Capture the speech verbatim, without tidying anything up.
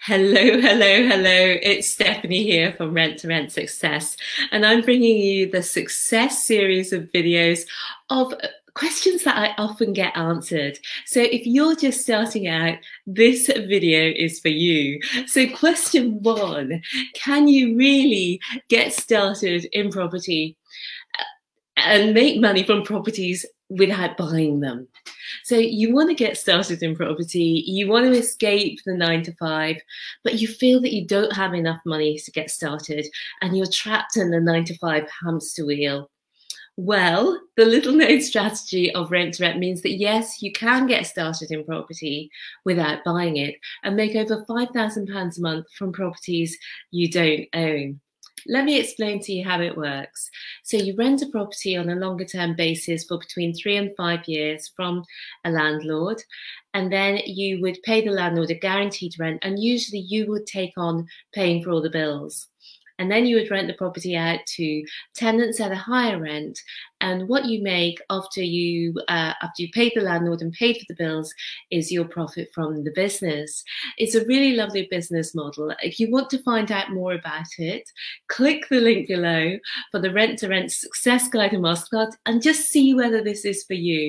Hello, hello, hello. It's Stephanie here from Rent to Rent Success, and I'm bringing you the success series of videos of questions that I often get answered. So if you're just starting out, this video is for you. So question one, can you really get started in property and make money from properties without buying them? So you want to get started in property, you want to escape the nine to five, but you feel that you don't have enough money to get started and you're trapped in the nine to five hamster wheel. Well, the little known strategy of Rent to Rent means that yes, you can get started in property without buying it and make over five thousand pounds a month from properties you don't own. Let me explain to you how it works. So you rent a property on a longer term basis for between three and five years from a landlord, and then you would pay the landlord a guaranteed rent, and usually you would take on paying for all the bills. And then you would rent the property out to tenants at a higher rent, and what you make after you uh, after you paid the landlord and paid for the bills is your profit from the business. It's a really lovely business model. If you want to find out more about it, click the link below for the Rent to Rent Success Guide and Masterclass and just see whether this is for you.